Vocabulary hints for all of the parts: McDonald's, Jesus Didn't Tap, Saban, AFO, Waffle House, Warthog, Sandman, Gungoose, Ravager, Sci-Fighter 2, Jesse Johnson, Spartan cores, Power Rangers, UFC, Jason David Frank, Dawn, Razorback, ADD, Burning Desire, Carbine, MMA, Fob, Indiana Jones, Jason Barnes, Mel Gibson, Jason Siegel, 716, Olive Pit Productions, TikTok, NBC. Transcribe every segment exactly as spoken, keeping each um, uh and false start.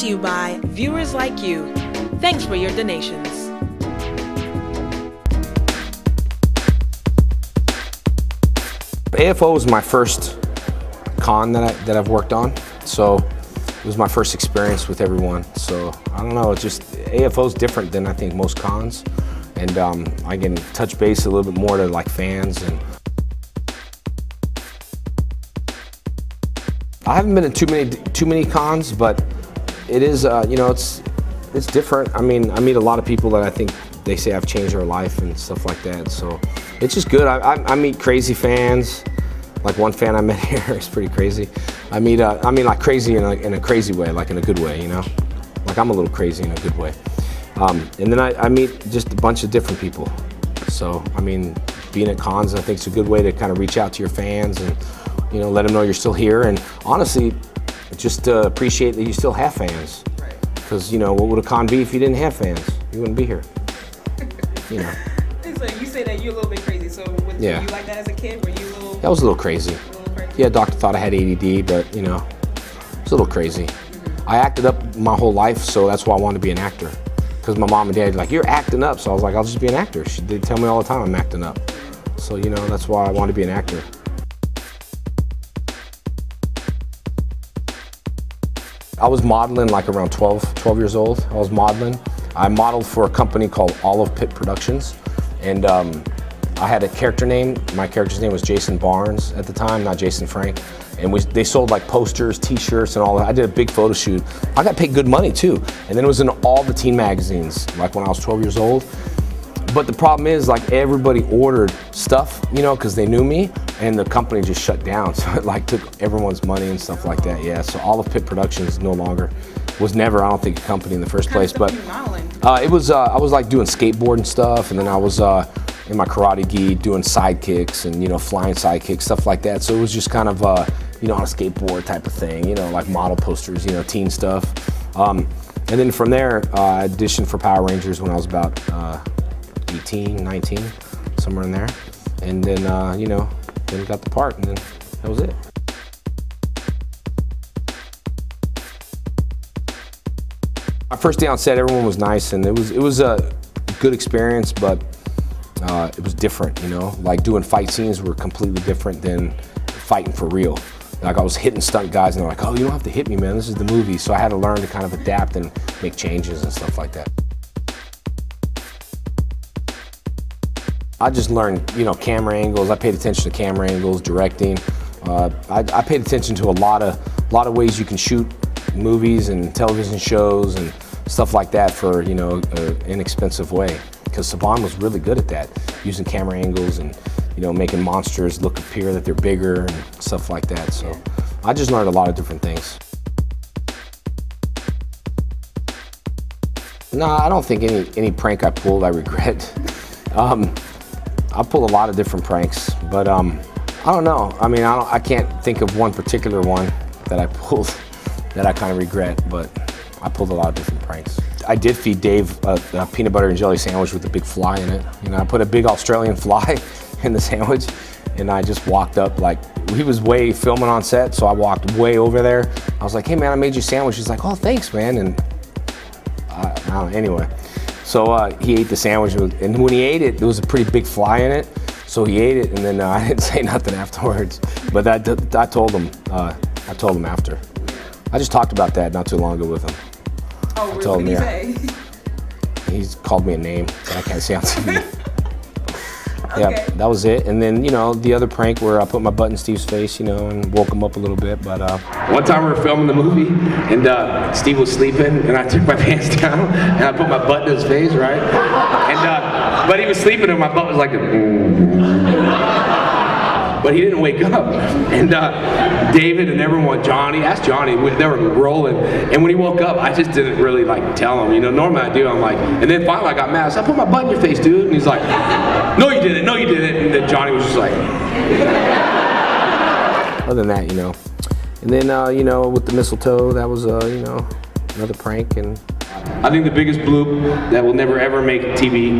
to you by viewers like you. Thanks for your donations. A F O was my first con that, I, that I've worked on, so it was my first experience with everyone. So I don't know, it's just A F O's different than I think most cons, and um, I can touch base a little bit more to like fans. And I haven't been at too many too many cons, but it is uh, you know it's it's different. I mean, I meet a lot of people that I think they say I've changed their life and stuff like that. So it's just good. I, I, I meet crazy fans. Like one fan I met here is pretty crazy. I mean, uh, I mean like crazy in a, in a crazy way, like in a good way, you know? Like I'm a little crazy in a good way. Um, and then I, I meet just a bunch of different people. So, I mean, being at cons, I think it's a good way to kind of reach out to your fans and, you know, let them know you're still here. And honestly, just uh, appreciate that you still have fans. Because, you know, what would a con be if you didn't have fans? You wouldn't be here, you know? So you say that you're a little bit crazy, so was, yeah. Were you like that as a kid? Were you a little... That was a little crazy. A little crazy? Yeah, doctor thought I had A D D, but you know, it's a little crazy. Mm-hmm. I acted up my whole life, so that's why I wanted to be an actor. Because my mom and dad were like, you're acting up, so I was like, I'll just be an actor. She, they tell me all the time I'm acting up. So you know, that's why I wanted to be an actor. I was modeling like around twelve, twelve years old. I was modeling. I modeled for a company called Olive Pit Productions. And um, I had a character name. My character's name was Jason Barnes at the time, not Jason Frank. And we, they sold like posters, t-shirts and all that. I did a big photo shoot. I got paid good money too. And then it was in all the teen magazines, like when I was twelve years old. But the problem is like everybody ordered stuff, you know, cause they knew me, and the company just shut down. So it like took everyone's money and stuff like that. Yeah, so Olive Pit Productions no longer, was never, I don't think, a company in the first place. But uh, it was, uh, I was like doing skateboard and stuff, and then I was uh, in my karate gi doing side kicks and, you know, flying side kicks, stuff like that. So it was just kind of, uh, you know, on a skateboard type of thing, you know, like model posters, you know, teen stuff. Um, and then from there, uh, I auditioned for Power Rangers when I was about uh, eighteen, nineteen, somewhere in there. And then, uh, you know, then got the part, and then that was it. My first day on set, everyone was nice, and it was it was a good experience, but uh, it was different, you know? Like doing fight scenes were completely different than fighting for real. Like I was hitting stunt guys, and they're like, oh, you don't have to hit me, man, this is the movie. So I had to learn to kind of adapt and make changes and stuff like that. I just learned, you know, camera angles. I paid attention to camera angles, directing. Uh, I, I paid attention to a lot of, lot of ways you can shoot movies and television shows and stuff like that for, you know, an inexpensive way, because Saban was really good at that, using camera angles and, you know, making monsters look appear that they're bigger and stuff like that. So I just learned a lot of different things. No, I don't think any any prank I pulled I regret. um, I pull a lot of different pranks, but um, I don't know. I mean, I, don't, I can't think of one particular one that I pulled that I kind of regret, but I pulled a lot of different pranks. I did feed Dave a, a peanut butter and jelly sandwich with a big fly in it. You know, I put a big Australian fly in the sandwich, and I just walked up, like, he was way filming on set, so I walked way over there. I was like, hey man, I made you a sandwich. He's like, oh, thanks man. And I, I don't know, anyway. So uh, he ate the sandwich, and when he ate it, there was a pretty big fly in it. So he ate it, and then uh, I didn't say nothing afterwards. But I, I told him, uh, I told him after. I just talked about that not too long ago with him. Oh, really? I told him, yeah. He's called me a name that I can't say on T V. Okay. Yeah, that was it. And then, you know, the other prank where I put my butt in Steve's face, you know, and woke him up a little bit, but... Uh, One time we were filming the movie, and uh, Steve was sleeping, and I took my pants down, and I put my butt in his face, right? And, uh, but he was sleeping, and my butt was like... A... But he didn't wake up, and uh, David and everyone, Johnny, asked Johnny, they were rolling, and when he woke up, I just didn't really like tell him, you know, normally I do, I'm like, and then finally I got mad, I said, I put my butt in your face, dude, and he's like, no you didn't, no you didn't, and then Johnny was just like. Other than that, you know, and then, uh, you know, with the mistletoe, that was, uh, you know, another prank, and. I think the biggest bloop that will never ever make T V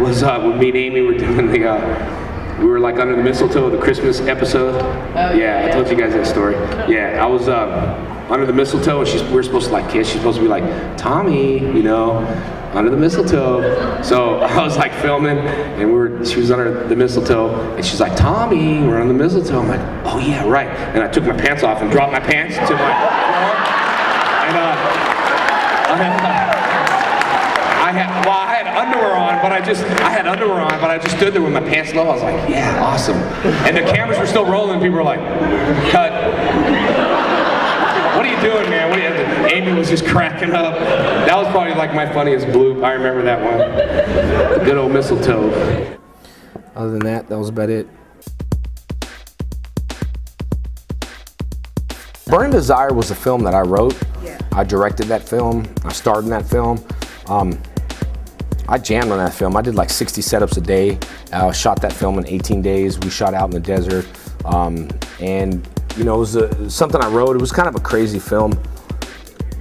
was uh, when me and Amy were doing the, uh, we were like under the mistletoe of the Christmas episode. Oh, yeah, yeah, I told you guys that story. Yeah, I was, um, under the mistletoe, and she's, we're supposed to like kiss. She's supposed to be like, Tommy, you know, under the mistletoe. So I was like filming, and we were, she was under the mistletoe, and she's like, Tommy, we're under the mistletoe. I'm like, oh yeah, right. And I took my pants off and dropped my pants to my and uh, I had, I had, well, I had underwear on, but I just, I had underwear on, but I just stood there with my pants low. I was like, yeah, awesome. And the cameras were still rolling. People were like, cut. What are you doing, man? What are you, Amy was just cracking up. That was probably like my funniest bloop. I remember that one. The good old mistletoe. Other than that, that was about it. Burning Desire was a film that I wrote. Yeah. I directed that film. I starred in that film. Um, I jammed on that film. I did like sixty setups a day. I uh, shot that film in eighteen days. We shot out in the desert. Um, and, you know, it was a, something I wrote. It was kind of a crazy film.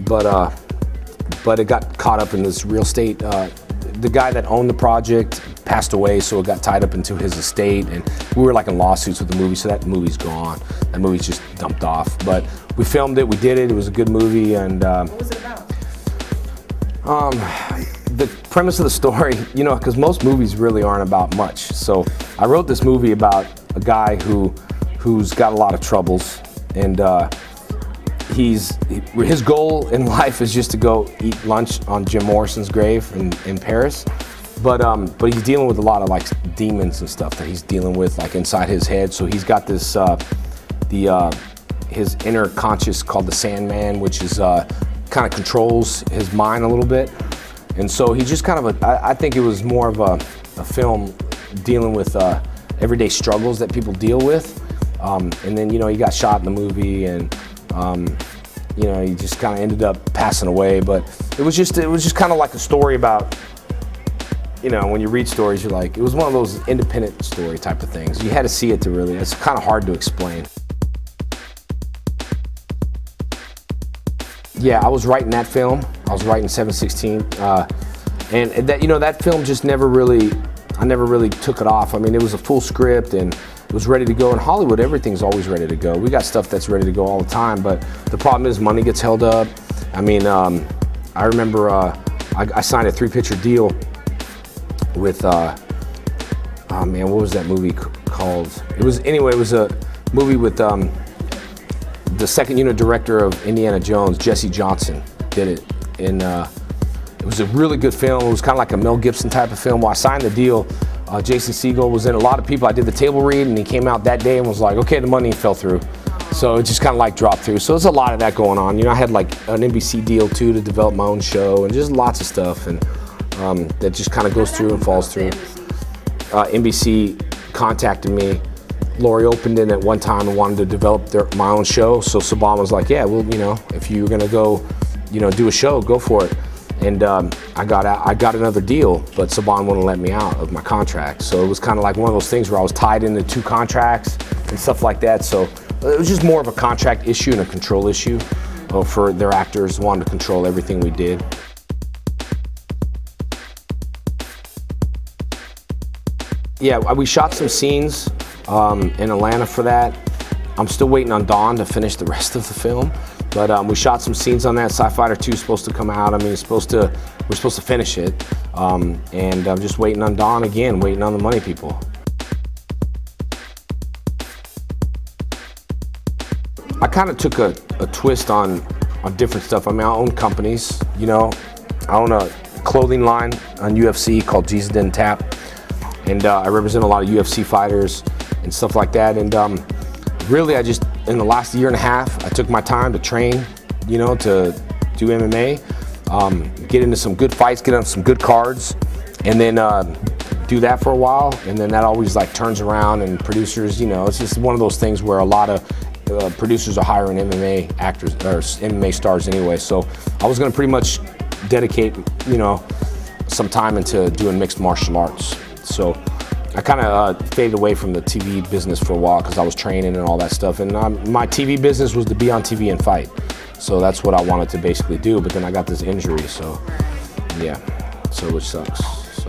But, uh, but it got caught up in this real estate. Uh, the guy that owned the project passed away, so it got tied up into his estate. And we were like in lawsuits with the movie, so that movie's gone. That movie's just dumped off. But we filmed it. We did it. It was a good movie. And, um, what was it about? Um, the premise of the story, you know, because most movies really aren't about much. So I wrote this movie about a guy who, who's got a lot of troubles, and uh, he's his goal in life is just to go eat lunch on Jim Morrison's grave in, in Paris. But um, but he's dealing with a lot of like demons and stuff that he's dealing with like inside his head. So he's got this uh, the uh, his inner conscious called the Sandman, which is. Uh, kind of controls his mind a little bit, and so he just kind of a, I, I think it was more of a, a film dealing with uh, everyday struggles that people deal with, um, and then you know he got shot in the movie, and um, you know he just kind of ended up passing away. But it was just it was just kind of like a story about, you know, when you read stories you're like, it was one of those independent story type of things. You had to see it to really, it's kind of hard to explain. Yeah, I was writing that film. I was writing seven sixteen, uh, and that, you know, that film just never really, I never really took it off. I mean, it was a full script and it was ready to go. In Hollywood, everything's always ready to go. We got stuff that's ready to go all the time, but the problem is money gets held up. I mean, um, I remember uh, I, I signed a three-picture deal with, uh, oh man, what was that movie called? It was, anyway, it was a movie with, um, the second unit director of Indiana Jones, Jesse Johnson, did it. And uh, it was a really good film. It was kind of like a Mel Gibson type of film. While I signed the deal, uh, Jason Siegel was in. A lot of people, I did the table read, and he came out that day and was like, okay, the money fell through. So it just kind of like dropped through. So there's a lot of that going on. You know, I had like an N B C deal too to develop my own show, and just lots of stuff and um, that just kind of goes through and falls through. Uh, N B C contacted me. Lori opened in at one time and wanted to develop their, my own show, so Saban was like, yeah, well, you know, if you're gonna go, you know, do a show, go for it. And um, I got out, I got another deal, but Saban wouldn't let me out of my contract. So it was kind of like one of those things where I was tied into two contracts and stuff like that. So it was just more of a contract issue and a control issue uh, for their actors, wanted to control everything we did. Yeah, we shot some scenes Um, in Atlanta for that. I'm still waiting on Dawn to finish the rest of the film, but um, we shot some scenes on that. Sci-Fighter two is supposed to come out. I mean, it's supposed to, we're supposed to finish it, um, and I'm just waiting on Dawn again, waiting on the money people. I kind of took a, a twist on, on different stuff. I mean, I own companies, you know. I own a clothing line on U F C called Jesus Didn't Tap, and uh, I represent a lot of U F C fighters and stuff like that. And um, really, I just, in the last year and a half, I took my time to train, you know, to do M M A, um, get into some good fights, get on some good cards, and then uh, do that for a while. And then that always like turns around, and producers, you know, it's just one of those things where a lot of uh, producers are hiring M M A actors, or M M A stars anyway. So I was gonna pretty much dedicate, you know, some time into doing mixed martial arts. So I kind of uh, faded away from the T V business for a while because I was training and all that stuff. And um, my T V business was to be on T V and fight. So that's what I wanted to basically do. But then I got this injury, so yeah, so which sucks. So.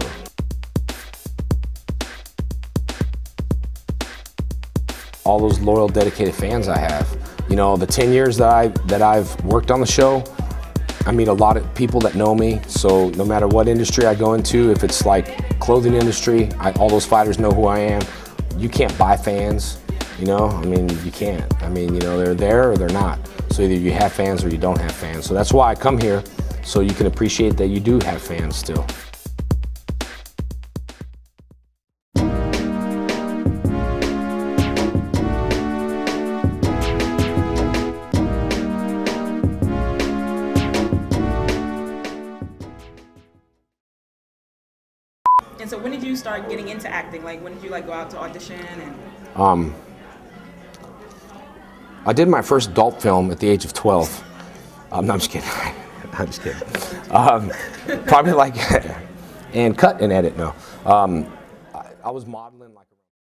all those loyal, dedicated fans I have. You know, the ten years that, I, that I've worked on the show, I meet a lot of people that know me, so no matter what industry I go into, if it's like clothing industry, I, all those fighters know who I am. You can't buy fans, you know? I mean, you can't. I mean, you know, they're there or they're not. So either you have fans or you don't have fans. So that's why I come here, so you can appreciate that you do have fans still. And so when did you start getting into acting? Like, when did you like go out to audition? And um, I did my first adult film at the age of twelve. Um, no, I'm just kidding. I'm just kidding. Um, probably like, and cut and edit, no. Um, I, I was modeling like.